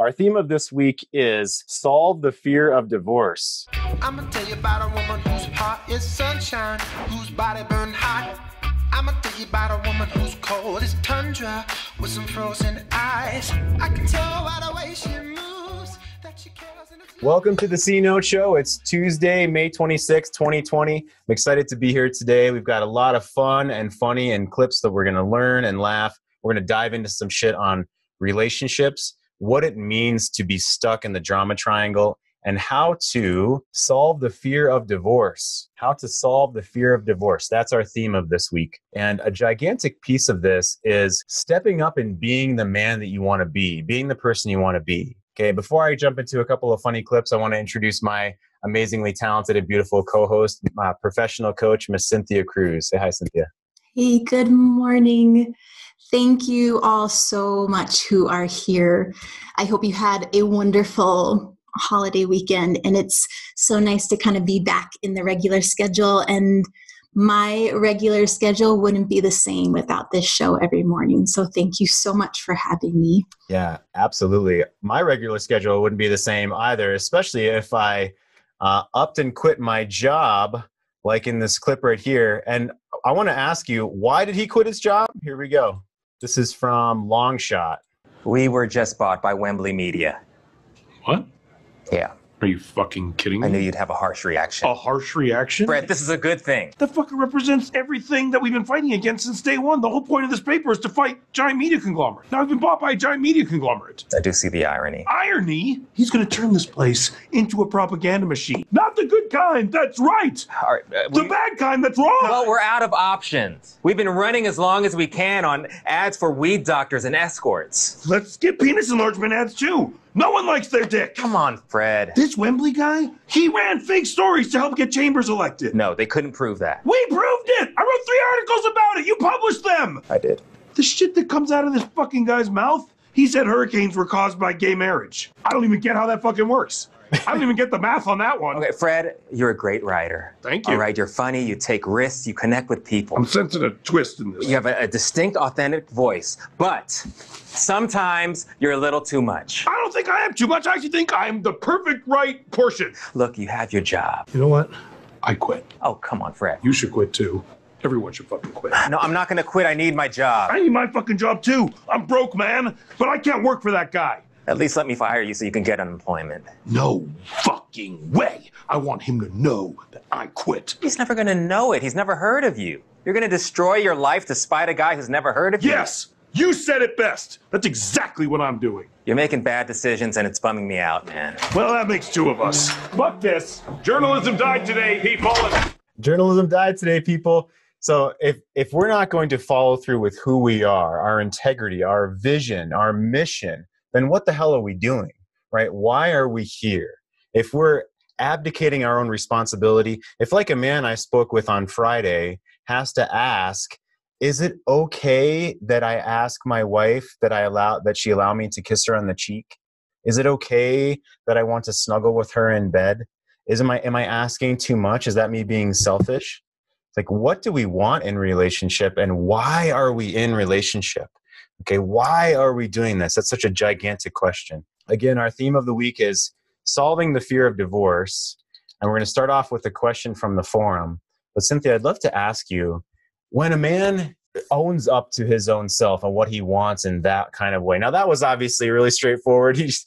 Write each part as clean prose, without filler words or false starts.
Our theme of this week is solve the fear of divorce. I'm gonna tell you about a woman whose heart is sunshine, whose body burn hot. I'm gonna tell you about a woman who's cold as tundra with some frozen eyes. I can tell by the way she moves that she cares. Welcome to the C Note Show. It's Tuesday, May 26, 2020. I'm excited to be here today. We've got a lot of fun and funny and clips that we're gonna learn and laugh. We're gonna dive into some shit on relationships, what it means to be stuck in the drama triangle, and how to solve the fear of divorce. How to solve the fear of divorce. That's our theme of this week. And a gigantic piece of this is stepping up and being the man that you want to be, being the person you want to be. Okay, before I jump into a couple of funny clips, I want to introduce my amazingly talented and beautiful co-host, my professional coach, Miss Cynthia Cruz. Say hi, Cynthia. Hey, good morning. Thank you all so much who are here. I hope you had a wonderful holiday weekend, and it's so nice to kind of be back in the regular schedule, and my regular schedule wouldn't be the same without this show every morning. So thank you so much for having me. Yeah, absolutely. My regular schedule wouldn't be the same either, especially if I upped and quit my job, like in this clip right here. And I want to ask you, why did he quit his job? Here we go. This is from Long Shot. We were just bought by Wembley Media. What? Yeah. Are you fucking kidding me? I knew you'd have a harsh reaction. A harsh reaction? Brett, this is a good thing. That fucking represents everything that we've been fighting against since day one. The whole point of this paper is to fight giant media conglomerate. Now I've been bought by a giant media conglomerate. I do see the irony. Irony? He's going to turn this place into a propaganda machine. Not the good kind, that's right. All right the bad kind, that's wrong. Well, we're out of options. We've been running as long as we can on ads for weed doctors and escorts. Let's get penis enlargement ads too. No one likes their dick. Come on, Fred. This Wembley guy, he ran fake stories to help get Chambers elected. No, they couldn't prove that. We proved it! I wrote 3 articles about it! You published them! I did. The shit that comes out of this fucking guy's mouth, he said hurricanes were caused by gay marriage. I don't even get how that fucking works. I don't even get the math on that one. Okay, Fred, you're a great writer. Thank you. All right, you're funny, you take risks, you connect with people. I'm sensing a twist in this. You have a distinct, authentic voice, but sometimes you're a little too much. I don't think I am too much. I actually think I'm the perfect right portion. Look, you have your job. You know what? I quit. Oh, come on, Fred. You should quit, too. Everyone should fucking quit. No, I'm not going to quit. I need my job. I need my fucking job, too. I'm broke, man, but I can't work for that guy. At least let me fire you so you can get unemployment. No fucking way. I want him to know that I quit. He's never gonna know it. He's never heard of you. You're gonna destroy your life despite a guy who's never heard of you. Yes, you said it best. That's exactly what I'm doing. You're making bad decisions and it's bumming me out, man. Well, that makes 2 of us. Fuck this. Journalism died today, people. Journalism died today, people. So if we're not going to follow through with who we are, our integrity, our vision, our mission, then what the hell are we doing, right? Why are we here? If we're abdicating our own responsibility, if like a man I spoke with on Friday has to ask, is it okay that I ask my wife that she allow me to kiss her on the cheek? Is it okay that I want to snuggle with her in bed? Am I asking too much? Is that me being selfish? It's like, what do we want in relationship and why are we in relationship? Okay, why are we doing this? That's such a gigantic question. Again, our theme of the week is solving the fear of divorce. And we're going to start off with a question from the forum. But Cynthia, I'd love to ask you, when a man owns up to his own self and what he wants in that kind of way. Now, that was obviously really straightforward. He's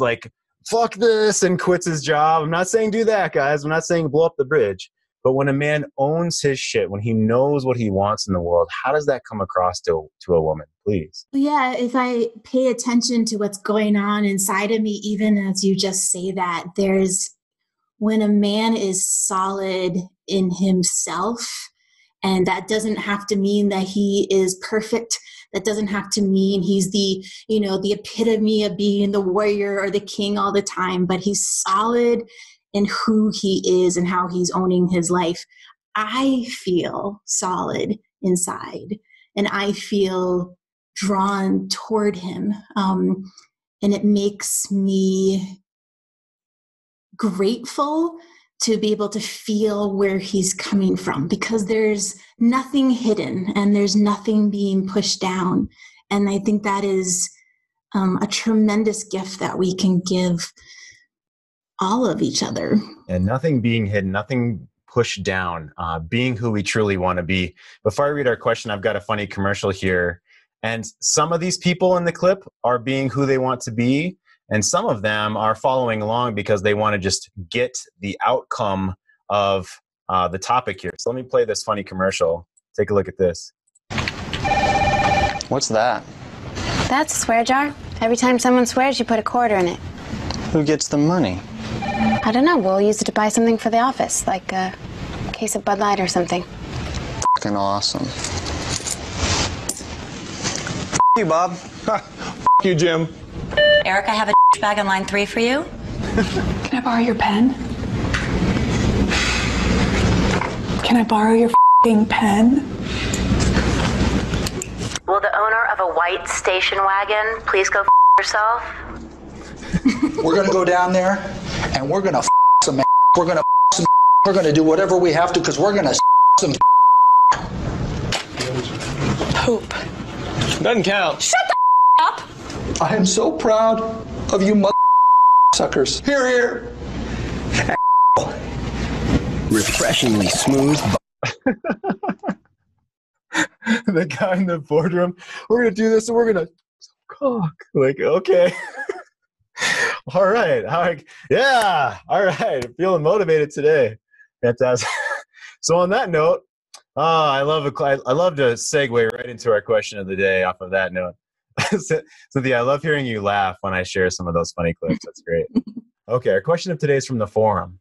like, fuck this, and quits his job. I'm not saying do that, guys. I'm not saying blow up the bridge. But when a man owns his shit, when he knows what he wants in the world, how does that come across to a woman, please? Yeah, if I pay attention to what's going on inside of me, even as you just say that, when a man is solid in himself, and that doesn't have to mean that he is perfect. That doesn't have to mean he's the epitome of being the warrior or the king all the time, but he's solid and who he is and how he's owning his life, I feel solid inside and I feel drawn toward him. And it makes me grateful to be able to feel where he's coming from, because there's nothing hidden and there's nothing being pushed down. And I think that is a tremendous gift that we can give all of each other. And nothing being hidden, nothing pushed down, being who we truly want to be. Before I read our question, I've got a funny commercial here. And some of these people in the clip are being who they want to be. And some of them are following along because they want to just get the outcome of the topic here. So let me play this funny commercial. Take a look at this. What's that? That's a swear jar. Every time someone swears, you put a quarter in it. Who gets the money? I don't know. We'll use it to buy something for the office, like a case of Bud Light or something. Fucking awesome. F you, Bob. F you, Jim. Eric, I have a bag on line 3 for you. Can I borrow your pen? Can I borrow your f***ing pen? Will the owner of a white station wagon please go f*** yourself? We're going to go down there, and we're going to f*** some ass. We're going to f*** some ass. We're going to do whatever we have to, because we're going to s*** some poop. Doesn't count. Shut the f*** up! I am so proud of you mother suckers. Here, here. Refreshingly smooth. The guy in the boardroom, we're going to do this and we're going to cock. Like, okay. All right. Yeah. All right. I'm feeling motivated today. Fantastic. So on that note, I love to segue right into our question of the day off of that note. Cynthia, I love hearing you laugh when I share some of those funny clips. That's great. Okay, our question of today is from the forum.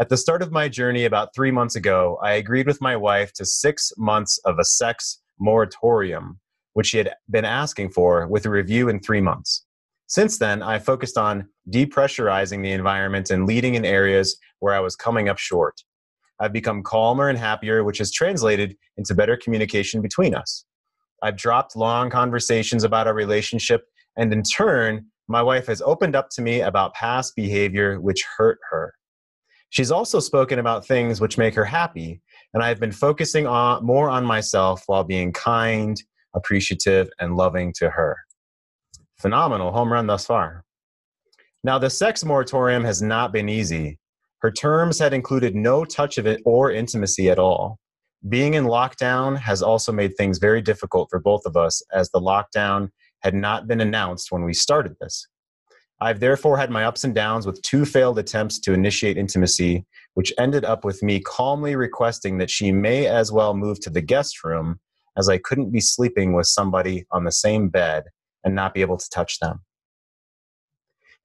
At the start of my journey about 3 months ago, I agreed with my wife to 6 months of a sex moratorium, which she had been asking for, with a review in 3 months. Since then, I focused on depressurizing the environment and leading in areas where I was coming up short. I've become calmer and happier, which has translated into better communication between us. I've dropped long conversations about our relationship, and in turn, my wife has opened up to me about past behavior which hurt her. She's also spoken about things which make her happy, and I've been focusing more on myself while being kind, appreciative, and loving to her. Phenomenal home run thus far. Now, the sex moratorium has not been easy. Her terms had included no touch of it or intimacy at all. Being in lockdown has also made things very difficult for both of us, as the lockdown had not been announced when we started this. I've therefore had my ups and downs with 2 failed attempts to initiate intimacy, which ended up with me calmly requesting that she may as well move to the guest room, as I couldn't be sleeping with somebody on the same bed and not be able to touch them.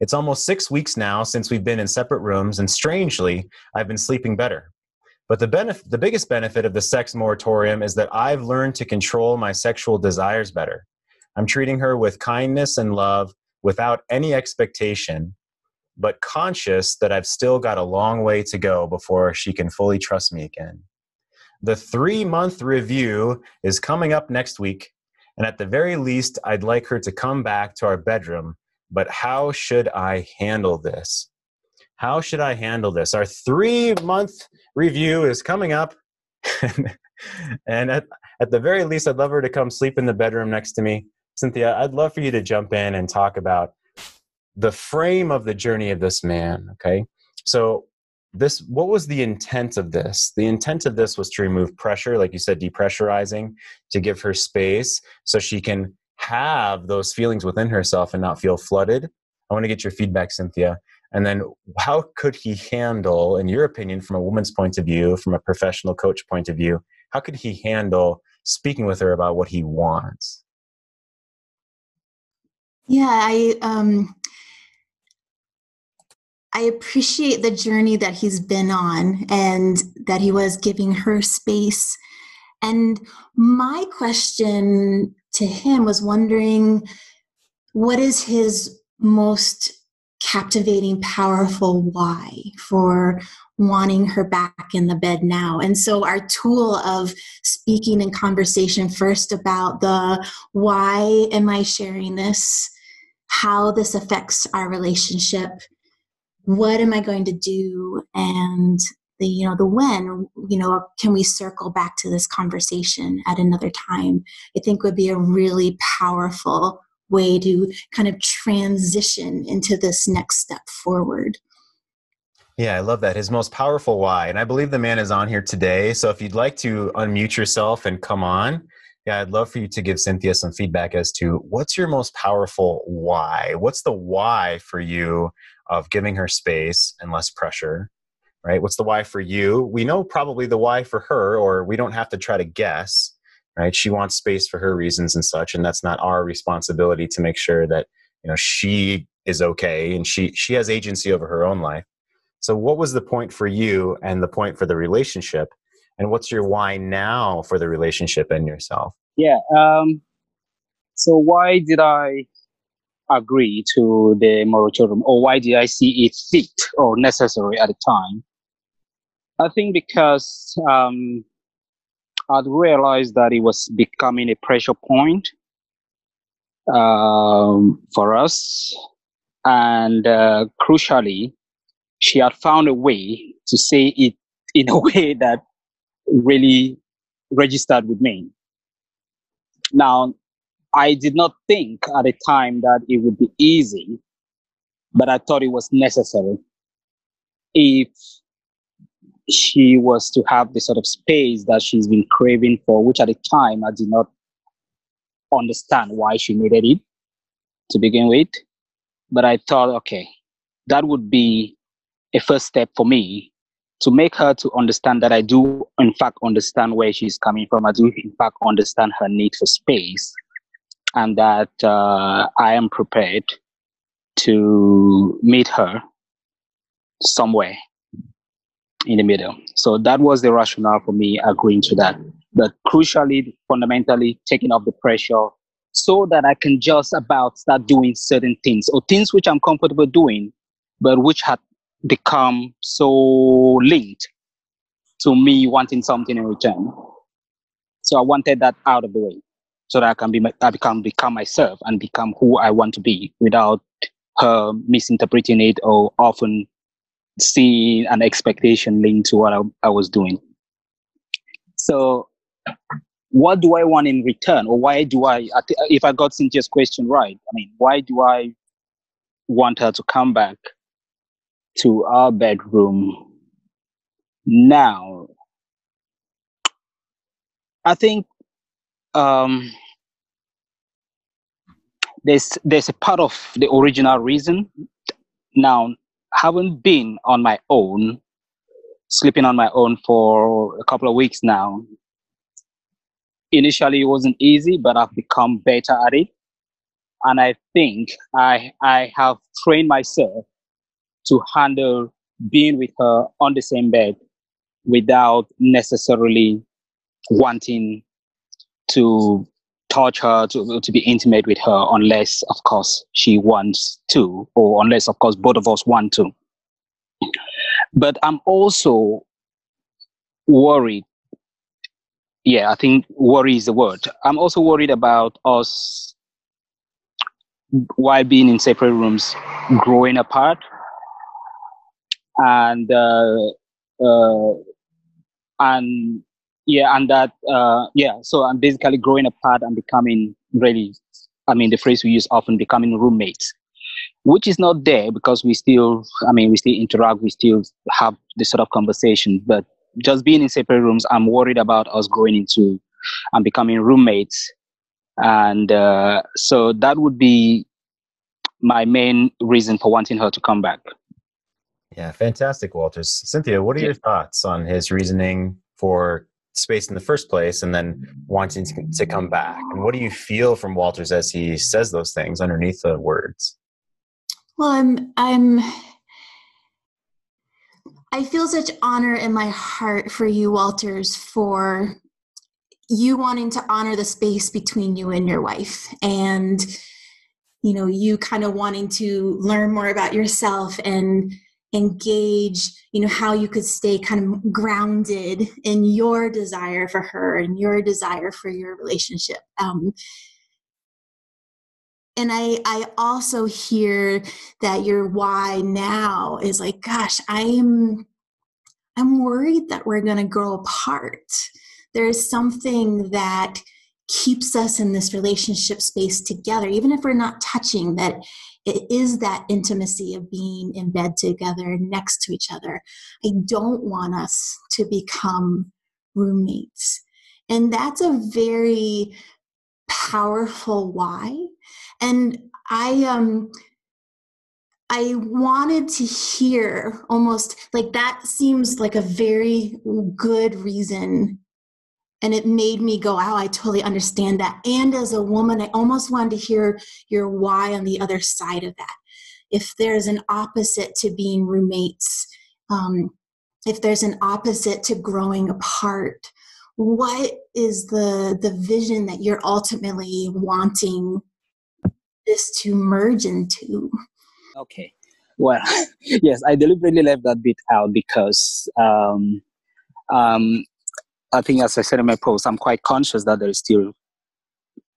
It's almost 6 weeks now since we've been in separate rooms, and strangely, I've been sleeping better. But the biggest benefit of the sex moratorium is that I've learned to control my sexual desires better. I'm treating her with kindness and love without any expectation, but conscious that I've still got a long way to go before she can fully trust me again. The 3-month review is coming up next week, and at the very least, I'd like her to come back to our bedroom, but how should I handle this? How should I handle this? Our 3-month review is coming up. And at the very least, I'd love her to come sleep in the bedroom next to me. Cynthia, I'd love for you to jump in and talk about the frame of the journey of this man, okay? So what was the intent of this? The intent of this was to remove pressure, like you said, depressurizing, to give her space so she can have those feelings within herself and not feel flooded. I want to get your feedback, Cynthia. And then how could he handle, in your opinion, from a woman's point of view, from a professional coach point of view, how could he handle speaking with her about what he wants? Yeah, I appreciate the journey that he's been on and that he was giving her space. And my question to him was wondering, what is his most captivating, powerful why for wanting her back in the bed now? And so our tool of speaking in conversation first about the why am I sharing this, how this affects our relationship, what am I going to do, and the when, can we circle back to this conversation at another time, I think would be a really powerful way to kind of transition into this next step forward. Yeah, I love that. His most powerful why. And I believe the man is on here today. So if you'd like to unmute yourself and come on, yeah, I'd love for you to give Cynthia some feedback as to what's your most powerful why? What's the why for you of giving her space and less pressure, right? What's the why for you? We know probably the why for her, or we don't have to try to guess, right? She wants space for her reasons and such, and that's not our responsibility to make sure that, you know, she is okay and she has agency over her own life. So what was the point for you and the point for the relationship? And what's your why now for the relationship and yourself? Yeah. So why did I agree to the moratorium, or why did I see it fit or necessary at the time? I think because I'd realized that it was becoming a pressure point for us. And crucially, she had found a way to say it in a way that really registered with me. Now, I did not think at the time that it would be easy, but I thought it was necessary. If she was to have the sort of space that she's been craving for, which at the time I did not understand why she needed it to begin with, but I thought, okay, that would be a first step for me to make her to understand that I do, in fact, understand where she's coming from. I do, in fact, understand her need for space, and that I am prepared to meet her somewhere in the middle. So that was the rationale for me agreeing to that. But crucially, fundamentally, taking off the pressure so that I can just about start doing certain things, or things which I'm comfortable doing, but which had become so linked to me wanting something in return. So I wanted that out of the way so that I can become myself and become who I want to be without her misinterpreting it or often seeing an expectation linked to what I was doing. So what do I want in return? Or why do I if I got Cynthia's question right, I mean, why do I want her to come back to our bedroom now? I think there's a part of the original reason. Now, having been on my own, sleeping on my own for a couple of weeks now, initially it wasn't easy, but I've become better at it. And I think I have trained myself to handle being with her on the same bed without necessarily wanting to touch her, to be intimate with her, unless, of course, she wants to, or unless, of course, both of us want to. But I'm also worried. Yeah, I think worry is the word. I'm also worried about us, while being in separate rooms, growing apart. So I'm basically growing apart and becoming really, I mean, the phrase we use often, becoming roommates, which is not there because we still interact, we still have this sort of conversation, but just being in separate rooms, I'm worried about us going into and becoming roommates. And so that would be my main reason for wanting her to come back. Yeah, fantastic, Walters. Cynthia, what are your thoughts on his reasoning for space in the first place and then wanting to come back? And what do you feel from Walters as he says those things underneath the words? Well, I feel such honor in my heart for you, Walters, for you wanting to honor the space between you and your wife, and, you know, you kind of wanting to learn more about yourself and engage, you know, how you could stay kind of grounded in your desire for her and your desire for your relationship. And I also hear that your why now is like, gosh, I'm worried that we're going to grow apart. There's something that keeps us in this relationship space together, even if we're not touching, that it is that intimacy of being in bed together next to each other. I don't want us to become roommates. And that's a very powerful why. And I wanted to hear almost like that seems like a very good reason. And it made me go, oh, I totally understand that. And as a woman, I almost wanted to hear your why on the other side of that. If there's an opposite to being roommates, if there's an opposite to growing apart, what is the vision that you're ultimately wanting this to merge into? Okay. Well, yes, I deliberately left that bit out because I think, as I said in my post, I'm quite conscious that there is still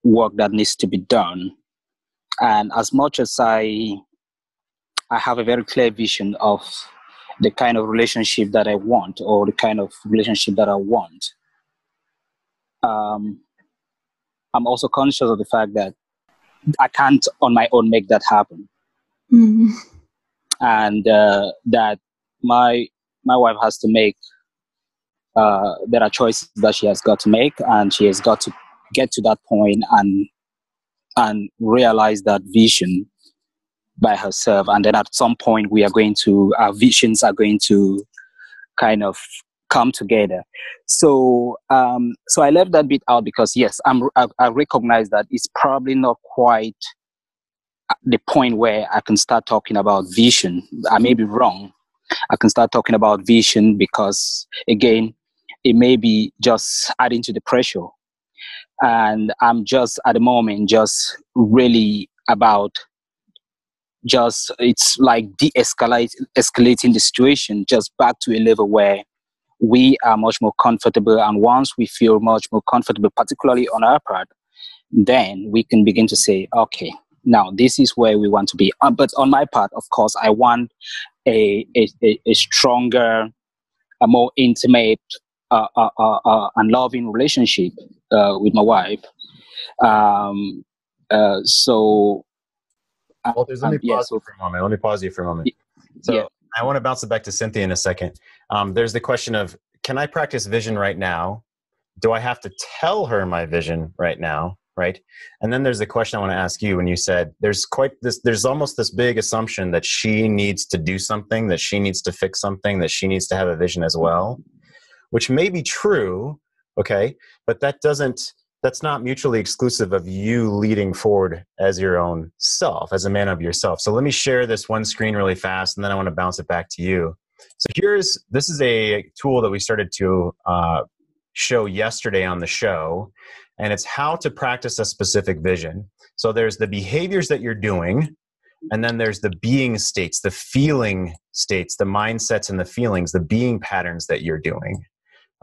work that needs to be done. And as much as I have a very clear vision of the kind of relationship that I want, or the kind of relationship that I want, I'm also conscious of the fact that I can't on my own make that happen. Mm-hmm. And that my wife has to make there are choices that she has got to make, and she has got to get to that point and realize that vision by herself. And then at some point our visions are going to kind of come together. So so I left that bit out because, yes, I recognize that it's probably not quite the point where I can start talking about vision. I may be wrong. I can start talking about vision because, again, it may be just adding to the pressure. And I'm just at the moment just really about just, it's like escalating the situation just back to a level where we are much more comfortable. And once we feel much more comfortable, particularly on our part, then we can begin to say, okay, now this is where we want to be. But on my part, of course, I want a stronger, a more intimate and loving relationship with my wife. Walters, let me pause you for a moment. So yeah. I want to bounce it back to Cynthia in a second. There's the question of, can I practice vision right now? Do I have to tell her my vision right now? Right. And then there's the question I want to ask you when you said there's almost this big assumption that she needs to do something, that she needs to fix something, that she needs to have a vision as well, which may be true. Okay. But that's not mutually exclusive of you leading forward as your own self, as a man of yourself. So let me share this one screen really fast, and then I want to bounce it back to you. So this is a tool that we started to show yesterday on the show, and it's how to practice a specific vision. So there's the behaviors that you're doing, and then there's the being states, the feeling states, the mindsets and the feelings, the being patterns that you're doing.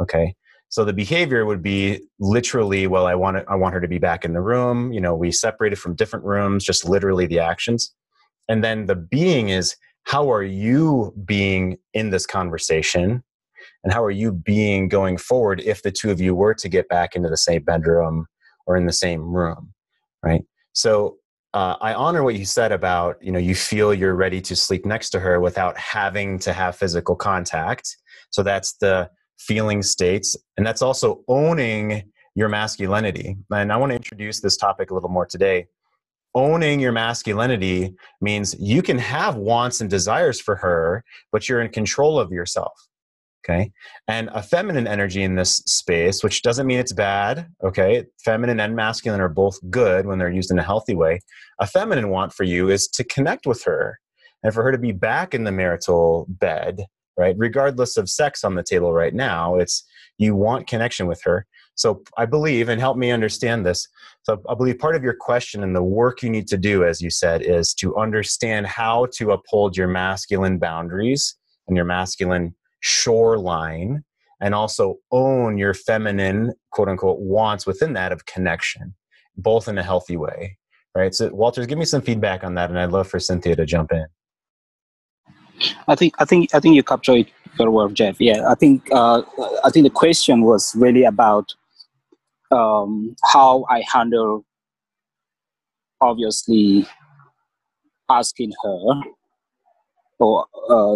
Okay. So the behavior would be literally, well, I want her to be back in the room. You know, we separated from different rooms, just literally the actions. And then the being is, how are you being in this conversation? And how are you being going forward if the two of you were to get back into the same bedroom or in the same room, right? So I honor what you said about, you know, you feel you're ready to sleep next to her without having to have physical contact. So that's the feeling states, and that's also owning your masculinity. And I want to introduce this topic a little more today. Owning your masculinity means you can have wants and desires for her, but you're in control of yourself, okay? And a feminine energy in this space, which doesn't mean it's bad, okay? Feminine and masculine are both good when they're used in a healthy way. A feminine want for you is to connect with her and for her to be back in the marital bed, right? Regardless of sex on the table right now, it's you want connection with her. So I believe, and help me understand this, so I believe part of your question and the work you need to do, as you said, is to understand how to uphold your masculine boundaries and your masculine shoreline, and also own your feminine, quote unquote, wants within that of connection, both in a healthy way, right? So Walters, give me some feedback on that, and I'd love for Cynthia to jump in. I think you captured it very well, Jeff. Yeah, I think the question was really about how I handle, obviously, asking her or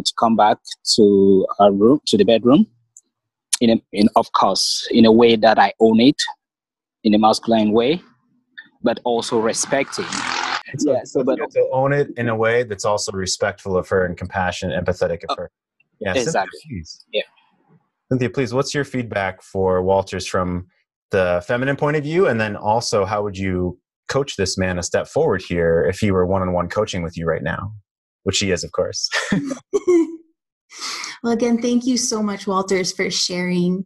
to come back to our room, to the bedroom, in a way that I own it, in a masculine way, but also respecting. So, yeah, so, but to own it in a way that's also respectful of her and compassionate, empathetic of her. Yeah, exactly. Cynthia, please. Yeah. Cynthia, please, what's your feedback for Walters from the feminine point of view? And then also, how would you coach this man a step forward here if he were one-on-one coaching with you right now? Which he is, of course. Well, again, thank you so much, Walters, for sharing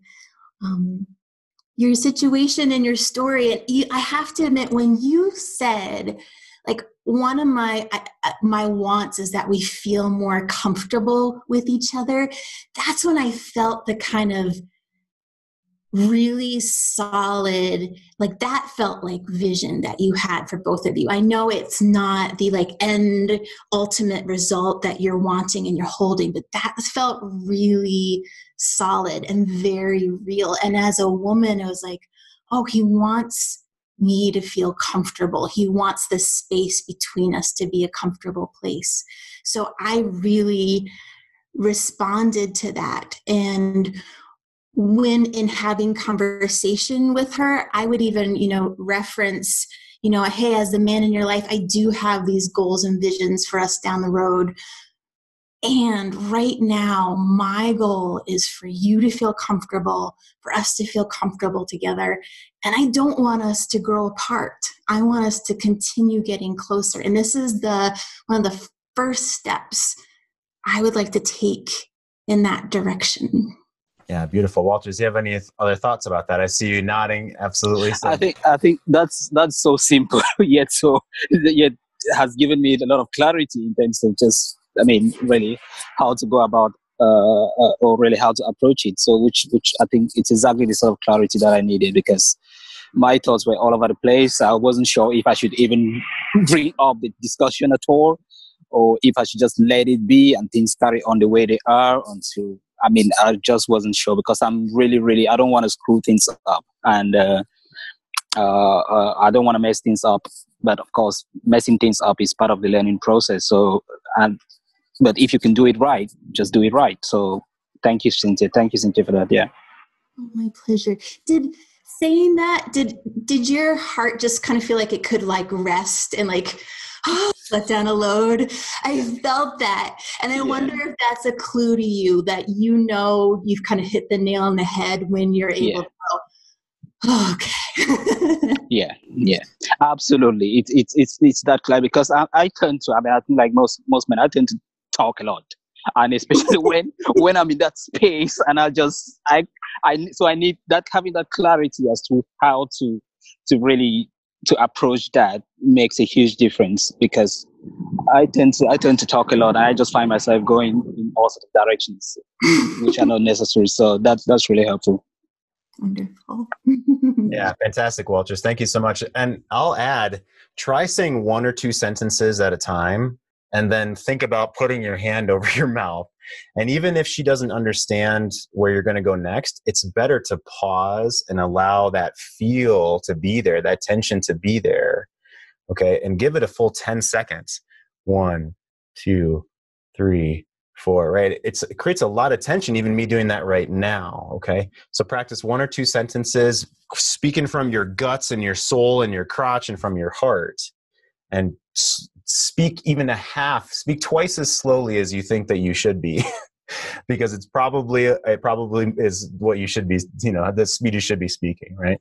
your situation and your story. And I have to admit, when you said, like, one of my wants is that we feel more comfortable with each other, that's when I felt the kind of really solid, like, that felt like vision that you had for both of you. I know it's not the, like, end ultimate result that you're wanting and you're holding, but that felt really solid and very real. And as a woman, I was like, oh, he wants me to feel comfortable. He wants the space between us to be a comfortable place. So I really responded to that. And when in having conversation with her, I would even, reference, hey, as the man in your life, I do have these goals and visions for us down the road. And right now, my goal is for you to feel comfortable, for us to feel comfortable together. And I don't want us to grow apart. I want us to continue getting closer. And this is one of the first steps I would like to take in that direction. Yeah, beautiful. Walters, do you have any other thoughts about that? I see you nodding. Absolutely. So. I think that's so simple, yet has given me a lot of clarity in terms of just, really how to go about or really how to approach it. So which I think it's exactly the sort of clarity that I needed, because my thoughts were all over the place. I wasn't sure if I should even bring up the discussion at all, or if I should just let it be and things carry on the way they are until... I just wasn't sure, because I'm really, I don't want to screw things up, and I don't want to mess things up. But of course, messing things up is part of the learning process. So, but if you can do it right, just do it right. So, thank you, Cynthia. Thank you, Cynthia, for that. Yeah. Oh, my pleasure. Did your heart just kind of feel like it could rest and let down a load? I felt that. And I wonder if that's a clue to you that you've kind of hit the nail on the head when you're able to go, oh, okay. Yeah, absolutely. It's that clear, because I tend to, I think like most men, I tend to talk a lot. And especially when I'm in that space, and I need that, having that clarity as to how to really to approach that makes a huge difference, because I tend to talk a lot, and I just find myself going in all sorts of directions which are not necessary. So that's really helpful. Wonderful. Yeah, fantastic, Walters. Thank you so much. And I'll add, try saying one or two sentences at a time, and then think about putting your hand over your mouth. And even if she doesn't understand where you're going to go next, it's better to pause and allow that feel to be there, that tension to be there. Okay. And give it a full 10 seconds. 1, 2, 3, 4, right? It creates a lot of tension, even me doing that right now. Okay. So practice one or two sentences, speaking from your guts and your soul and your crotch and from your heart. And speak twice as slowly as you think that you should be, because it probably is what you should be, the speed you should be speaking, right?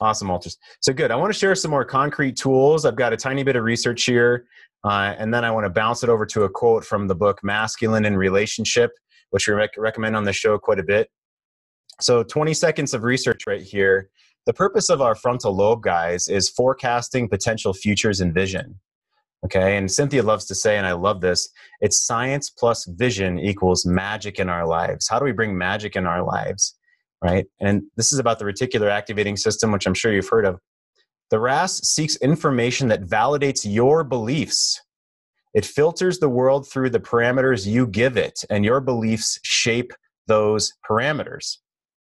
Awesome, Walters. So good. I want to share some more concrete tools. I've got a tiny bit of research here, and then I want to bounce it over to a quote from the book Masculine in Relationship, which we recommend on the show quite a bit. So 20 seconds of research right here. The purpose of our frontal lobe, guys, is forecasting potential futures and vision. Okay, and Cynthia loves to say, and I love this, it's science plus vision equals magic in our lives. How do we bring magic in our lives, right? And this is about the reticular activating system, which I'm sure you've heard of. The RAS seeks information that validates your beliefs. It filters the world through the parameters you give it, and your beliefs shape those parameters,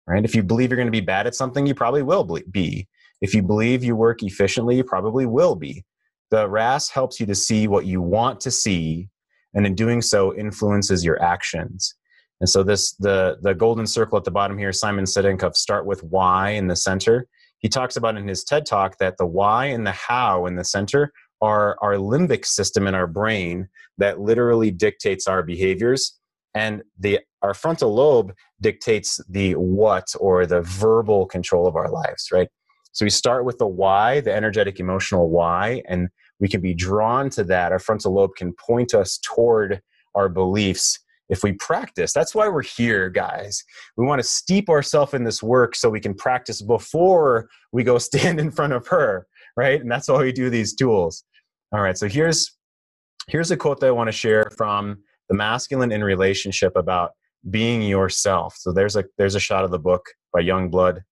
right? If you believe you're going to be bad at something, you probably will be. If you believe you work efficiently, you probably will be. The RAS helps you to see what you want to see, and in doing so, influences your actions. And so this, the golden circle at the bottom here, Simon Sinek of start with why in the center. He talks about in his TED Talk that the why and the how in the center are our limbic system in our brain that literally dictates our behaviors. And our frontal lobe dictates the what, or the verbal control of our lives, right? So we start with the why, the energetic, emotional why, and we can be drawn to that. Our frontal lobe can point us toward our beliefs if we practice. That's why we're here, guys. We want to steep ourselves in this work so we can practice before we go stand in front of her, right? And that's why we do these tools. All right, so here's a quote that I want to share from the Masculine in Relationship about being yourself. So there's a shot of the book by Young Blood.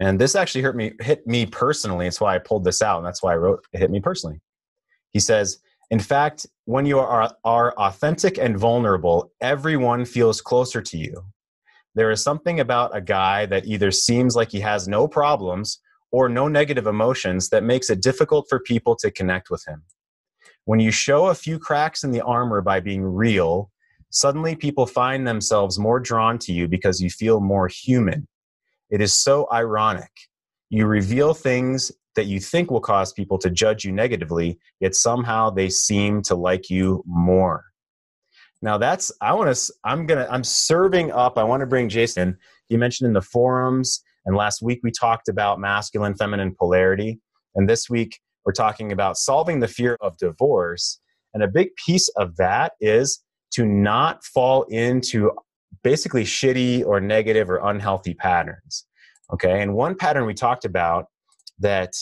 And this actually hit me personally. That's why I pulled this out, and that's why I wrote it. Hit me personally. He says, in fact, when you are authentic and vulnerable, everyone feels closer to you. There is something about a guy that either seems like he has no problems or no negative emotions that makes it difficult for people to connect with him. When you show a few cracks in the armor by being real, suddenly people find themselves more drawn to you because you feel more human. It is so ironic. You reveal things that you think will cause people to judge you negatively, yet somehow they seem to like you more. Now that's, I'm serving up, I want to bring Jason. You mentioned in the forums, and last week we talked about masculine, feminine polarity. And this week we're talking about solving the fear of divorce. And a big piece of that is to not fall into basically shitty or negative or unhealthy patterns. Okay, and one pattern we talked about that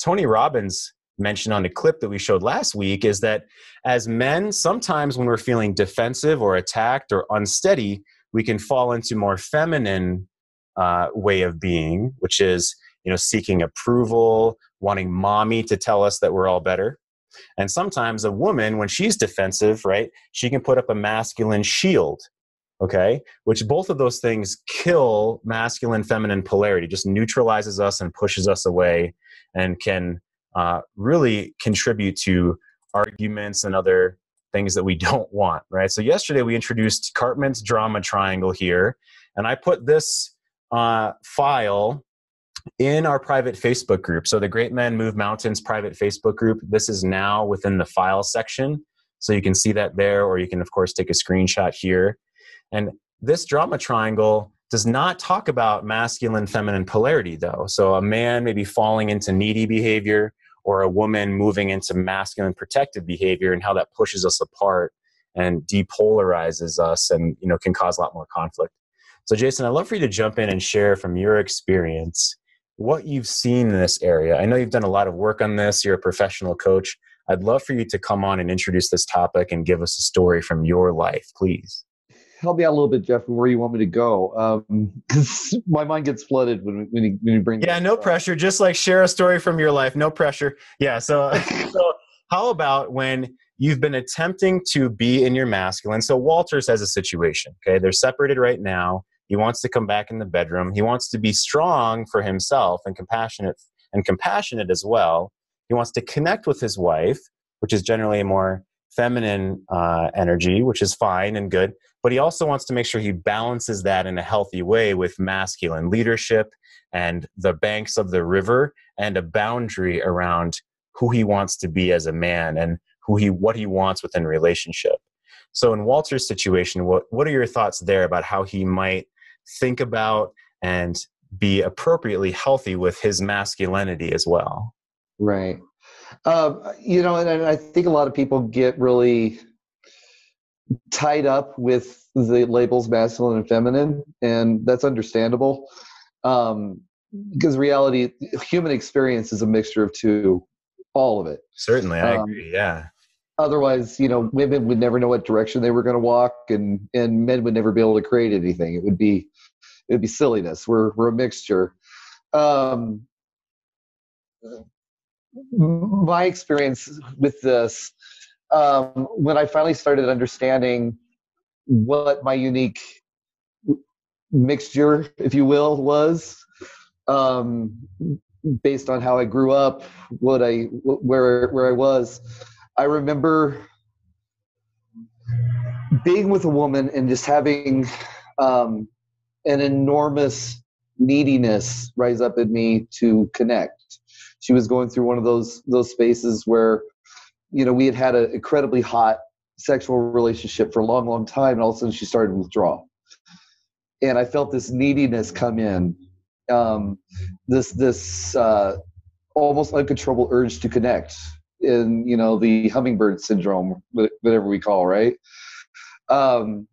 Tony Robbins mentioned on a clip that we showed last week is that as men, sometimes when we're feeling defensive or attacked or unsteady, we can fall into more feminine way of being, which is, you know, seeking approval, wanting mommy to tell us that we're all better. And sometimes a woman, when she's defensive, right, she can put up a masculine shield. Okay, which both of those things kill masculine, feminine polarity, just neutralizes us and pushes us away, and can really contribute to arguments and other things that we don't want, right? So yesterday we introduced Cartman's drama triangle here, and I put this file in our private Facebook group. So the Great Men Move Mountains private Facebook group, this is now within the file section. So you can see that there, or you can, of course, take a screenshot here. And this drama triangle does not talk about masculine, feminine polarity, though. So a man maybe falling into needy behavior, or a woman moving into masculine protective behavior, and how that pushes us apart and depolarizes us, and, you know, can cause a lot more conflict. So Jason, I'd love for you to jump in and share from your experience what you've seen in this area. I know you've done a lot of work on this. You're a professional coach. I'd love for you to come on and introduce this topic and give us a story from your life, please. Help me out a little bit, Jeff, where you want me to go, because my mind gets flooded when you bring. Yeah, no pressure. Just like share a story from your life. No pressure. Yeah. So, so how about when you've been attempting to be in your masculine? So Walters has a situation. Okay, they're separated right now. He wants to come back in the bedroom. He wants to be strong for himself and compassionate as well. He wants to connect with his wife, which is generally a more feminine energy, which is fine and good, but he also wants to make sure he balances that in a healthy way with masculine leadership and the banks of the river and a boundary around who he wants to be as a man and what he wants within relationship. So in Walter's situation, what are your thoughts there about how he might think about and be appropriately healthy with his masculinity as well? Right. You know, and I think a lot of people get really tied up with the labels masculine and feminine, and that's understandable, because reality, human experience is a mixture of two, all of it. Certainly, I agree, yeah. Otherwise, you know, women would never know what direction they were going to walk, and men would never be able to create anything. It would be silliness. We're a mixture. My experience with this, when I finally started understanding what my unique mixture, if you will, was, based on how I grew up, where I was. I remember being with a woman and just having an enormous neediness rise up in me to connect. She was going through one of those spaces where, you know, we had had an incredibly hot sexual relationship for a long, long time, and all of a sudden she started to withdraw. And I felt this neediness come in, this almost uncontrollable urge to connect, in, you know, the hummingbird syndrome, whatever we call, right? And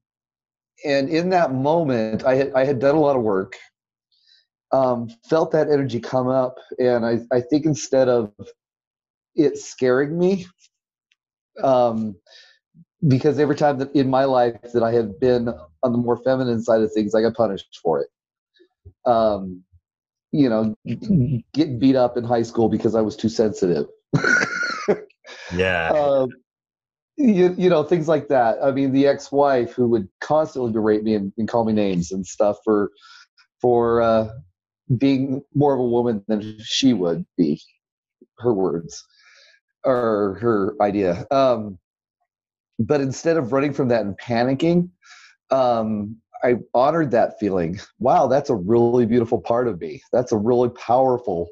in that moment, I had done a lot of work, felt that energy come up, and I think instead of it scaring me, because every time that in my life that I had been on the more feminine side of things, I got punished for it. You know, getting beat up in high school because I was too sensitive. Yeah. You know, things like that. I mean, the ex-wife who would constantly berate me and call me names and stuff for being more of a woman than she would be, her words or her idea. But instead of running from that and panicking, I honored that feeling. Wow, that's a really beautiful part of me. That's a really powerful,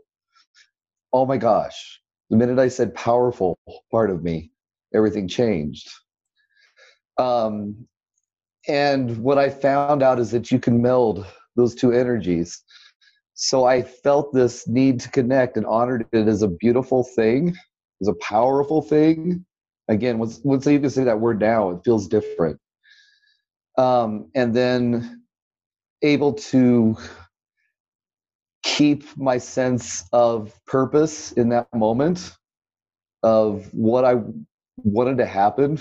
oh my gosh, the minute I said powerful part of me, everything changed. And what I found out is that you can meld those two energies. So I felt this need to connect and honored it as a beautiful thing, as a powerful thing. Again, once you can say that word now, it feels different. And then able to keep my sense of purpose in that moment, of what I wanted to happen,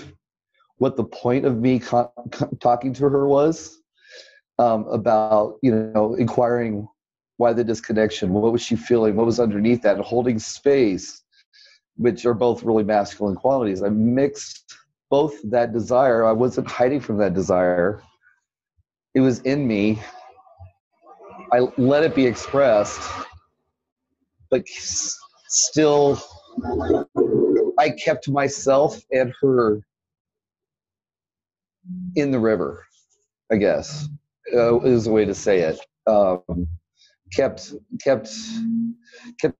what the point of me talking to her was, about, you know, inquiring why the disconnection, what was she feeling, what was underneath that, and holding space, which are both really masculine qualities. I mixed both that desire. I wasn't hiding from that desire. It was in me. I let it be expressed, but still I kept myself and her in the river, I guess, is a way to say it. Kept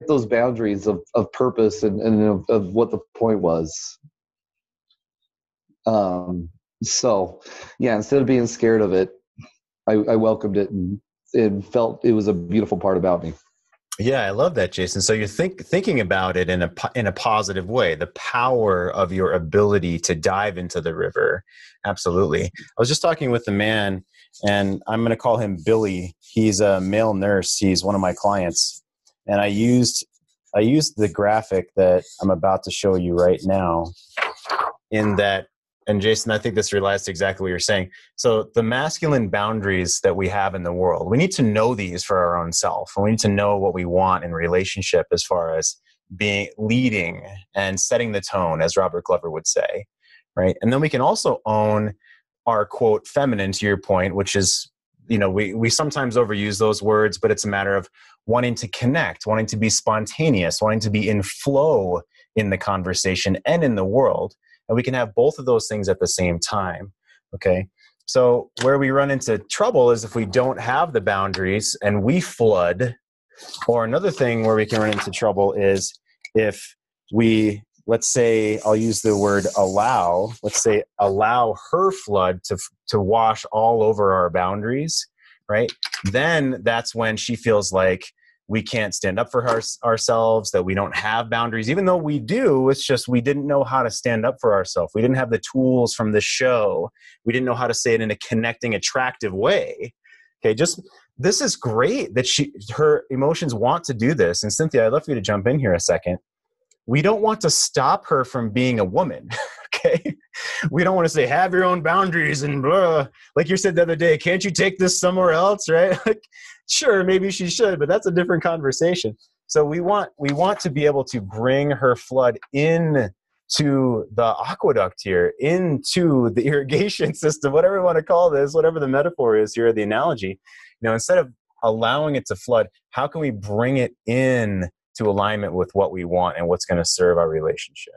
those boundaries of purpose and of what the point was. So yeah, instead of being scared of it, I welcomed it and felt it was a beautiful part about me. Yeah, I love that, Jason. So you're thinking about it in a positive way, the power of your ability to dive into the river. Absolutely. I was just talking with a man, and I'm going to call him Billy. He's a male nurse. He's one of my clients. And I used the graphic that I'm about to show you right now in that. And Jason, I think this relates to exactly what you're saying. So the masculine boundaries that we have in the world, we need to know these for our own self. And we need to know what we want in relationship as far as being leading and setting the tone, as Robert Glover would say, right? And then we can also own our, quote, feminine, to your point, which is, you know, we sometimes overuse those words, but it's a matter of wanting to connect, wanting to be spontaneous, wanting to be in flow in the conversation and in the world. And we can have both of those things at the same time, okay? So where we run into trouble is if we don't have the boundaries and we flood, or another thing where we can run into trouble is if we, let's say, I'll use the word allow, let's say allow her flood to wash all over our boundaries, right? Then that's when she feels like we can't stand up for ourselves, that we don't have boundaries, even though we do. It's just we didn't know how to stand up for ourselves. We didn't have the tools from the show. We didn't know how to say it in a connecting, attractive way. Okay, just this is great that her emotions want to do this. And Cynthia, I'd love for you to jump in here a second. We don't want to stop her from being a woman, okay? We don't want to say, have your own boundaries and blah. Like you said the other day, can't you take this somewhere else, right? Like, sure, maybe she should, but that's a different conversation. So we want to be able to bring her flood in to the aqueduct here, into the irrigation system, whatever you want to call this, whatever the metaphor is here, the analogy. You know, instead of allowing it to flood, how can we bring it in to alignment with what we want and what's going to serve our relationship?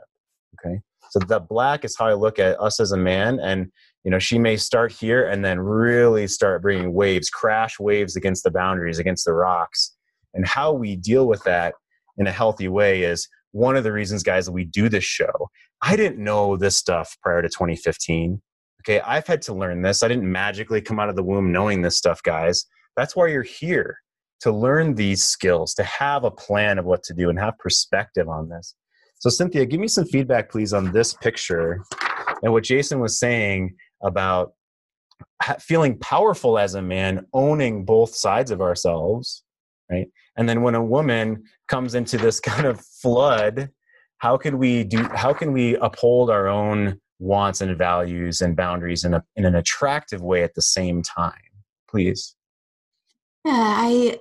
Okay. So the black is how I look at us as a man. And, you know, she may start here and then really start bringing waves, crash waves against the boundaries, against the rocks. And how we deal with that in a healthy way is one of the reasons, guys, that we do this show. I didn't know this stuff prior to 2015. Okay. I've had to learn this. I didn't magically come out of the womb knowing this stuff, guys. That's why you're here, to learn these skills, to have a plan of what to do and have perspective on this. So Cynthia, give me some feedback, please, on this picture and what Jason was saying about feeling powerful as a man, owning both sides of ourselves, right? And then when a woman comes into this kind of flood, how can we uphold our own wants and values and boundaries in an attractive way at the same time, please? Yeah,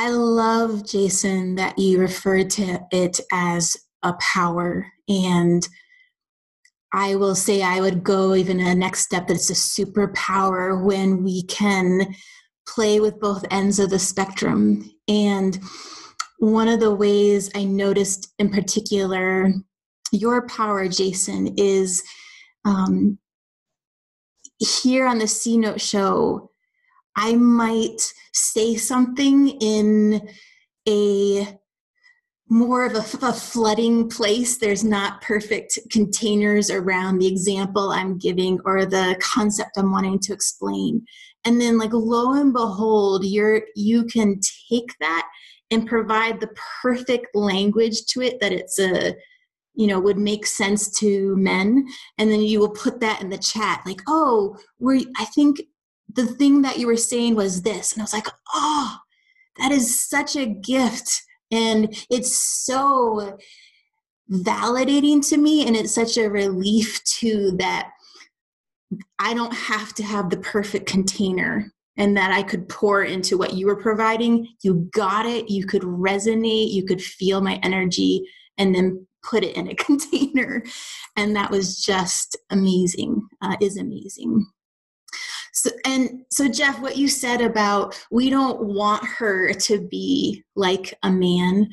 I love, Jason, that you referred to it as a power. And I will say I would go even a next step that it's a superpower when we can play with both ends of the spectrum. And one of the ways I noticed in particular your power, Jason, is here on the C Note Show, I might say something in a more of a flooding place. There's not perfect containers around the example I'm giving or the concept I'm wanting to explain. And then, like, lo and behold, you can take that and provide the perfect language to it that it's a, you know, would make sense to men. And then you will put that in the chat, like, oh, I think the thing that you were saying was this. And I was like, oh, that is such a gift. And it's so validating to me. And it's such a relief too, that I don't have to have the perfect container and that I could pour into what you were providing. You got it. You could resonate. You could feel my energy and then put it in a container. And that was just amazing, is amazing. So, Jeff, what you said about we don't want her to be like a man,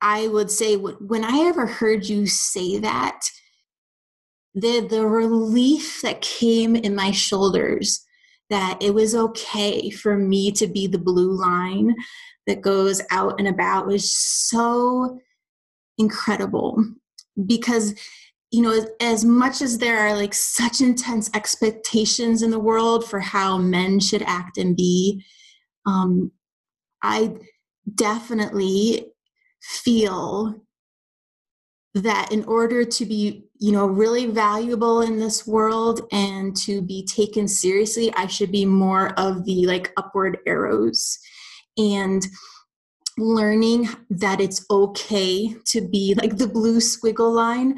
I would say when I ever heard you say that, the relief that came in my shoulders that it was okay for me to be the blue line that goes out and about was so incredible. Because, you know, as much as there are like such intense expectations in the world for how men should act and be, I definitely feel that in order to be, you know, really valuable in this world and to be taken seriously, I should be more of the like upward arrows, and learning that it's okay to be like the blue squiggle line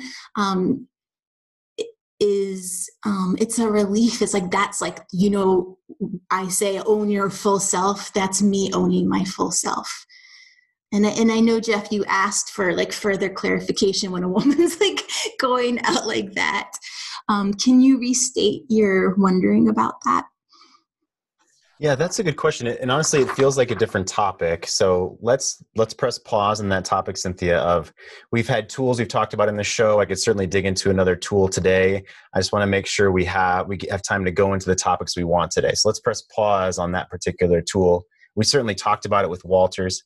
is it's a relief. It's like, that's like, you know, I say own your full self. That's me owning my full self. And I know, Jeff, you asked for like further clarification when a woman's like going out like that. Can you restate your wondering about that? Yeah, that's a good question. And honestly, it feels like a different topic. So let's press pause on that topic, Cynthia, of we've had tools we've talked about in the show. I could certainly dig into another tool today. I just want to make sure we have time to go into the topics we want today. So let's press pause on that particular tool. We certainly talked about it with Walters.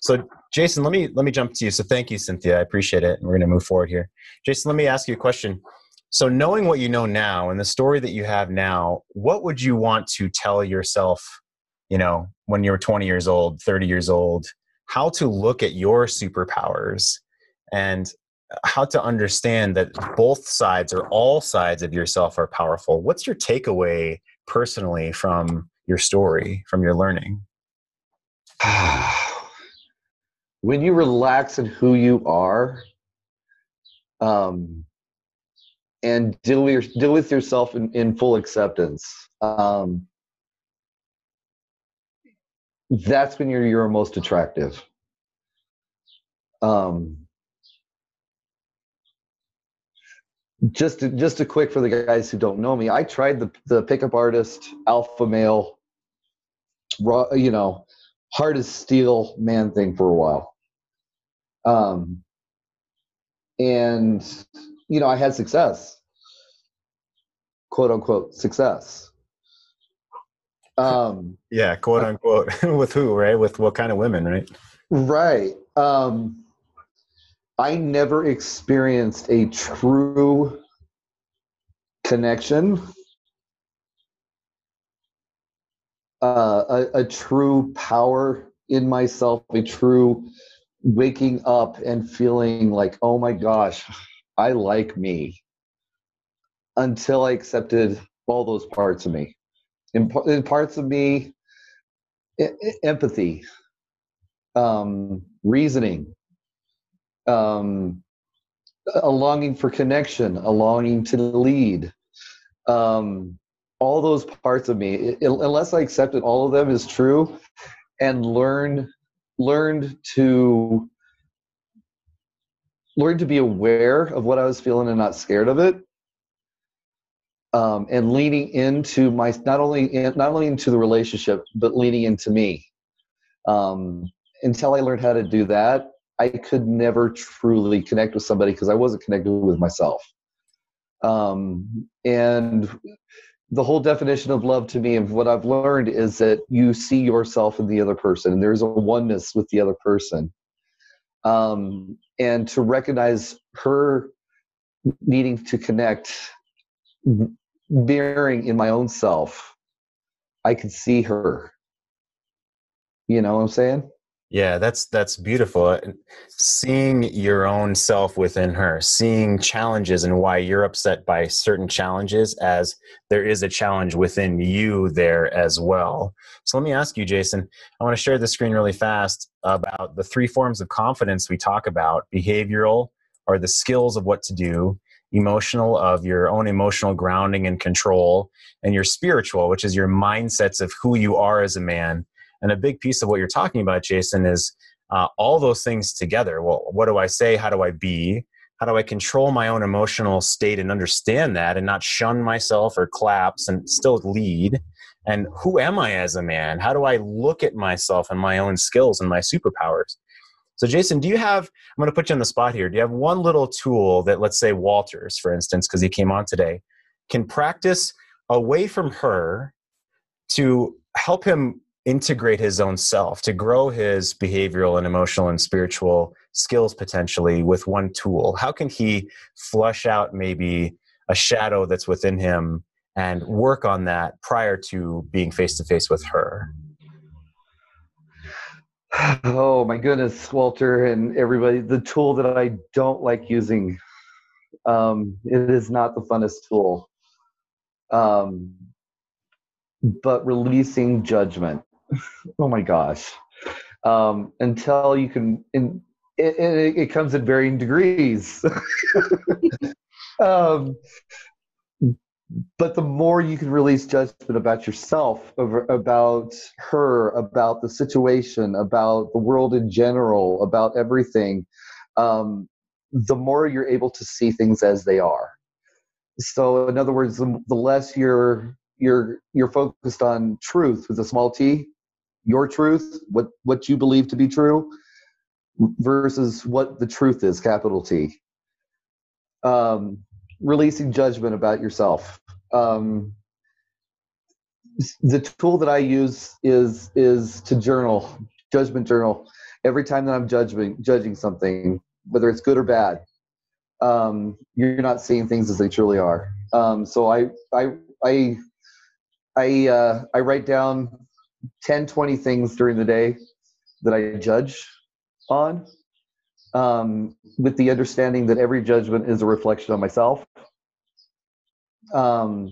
So Jason, let me jump to you. So thank you, Cynthia. I appreciate it. And we're going to move forward here. Jason, let me ask you a question. So knowing what you know now and the story that you have now, what would you want to tell yourself, you know, when you were 20 years old, 30 years old, how to look at your superpowers and how to understand that both sides or all sides of yourself are powerful? What's your takeaway personally from your story, from your learning? When you relax in who you are, and deal with yourself in full acceptance. That's when you're most attractive. Just a quick for the guys who don't know me, I tried the pickup artist alpha male raw, you know, hard as steel man thing for a while. And, you know, I had success, quote unquote success. Yeah. Quote unquote with who, right? With what kind of women, right? Right. I never experienced a true connection, a true power in myself, a true waking up and feeling like, oh my gosh, I like me, until I accepted all those parts of me. In parts of me, empathy, reasoning, a longing for connection, a longing to lead, all those parts of me, unless I accepted all of them as true and learned to be aware of what I was feeling and not scared of it, and leaning into my, not only into the relationship, but leaning into me. Until I learned how to do that, I could never truly connect with somebody because I wasn't connected with myself. And the whole definition of love to me, and what I've learned, is that you see yourself in the other person, and there's a oneness with the other person. And to recognize her needing to connect, bearing in my own self, I could see her. You know what I'm saying? Yeah, that's beautiful. Seeing your own self within her, seeing challenges and why you're upset by certain challenges, as there is a challenge within you there as well. So let me ask you, Jason, I want to share the screen really fast about the three forms of confidence we talk about. Behavioral are the skills of what to do, emotional of your own emotional grounding and control, and your spiritual, which is your mindsets of who you are as a man. And a big piece of what you're talking about, Jason, is all those things together. Well, what do I say? How do I be? How do I control my own emotional state and understand that and not shun myself or collapse and still lead? And who am I as a man? How do I look at myself and my own skills and my superpowers? So Jason, do you have, I'm going to put you on the spot here. Do you have one little tool that, let's say Walters, for instance, because he came on today, can practice away from her to help him integrate his own self, to grow his behavioral and emotional and spiritual skills potentially with one tool? How can he flush out maybe a shadow that's within him and work on that prior to being face-to-face with her? Oh my goodness, Walter and everybody, the tool that I don't like using, it is not the funnest tool, but releasing judgment. Oh my gosh. Until you can, and it comes in varying degrees. But the more you can release judgment about yourself, about her, about the situation, about the world in general, about everything, the more you're able to see things as they are. So in other words, the less you're focused on truth with a small T, your truth, what you believe to be true, versus what the truth is, capital T. Releasing judgment about yourself. The tool that I use is to journal, judgment journal. Every time that I'm judging something, whether it's good or bad, you're not seeing things as they truly are. So I write down 10, 20 things during the day that I judge on, with the understanding that every judgment is a reflection on myself. So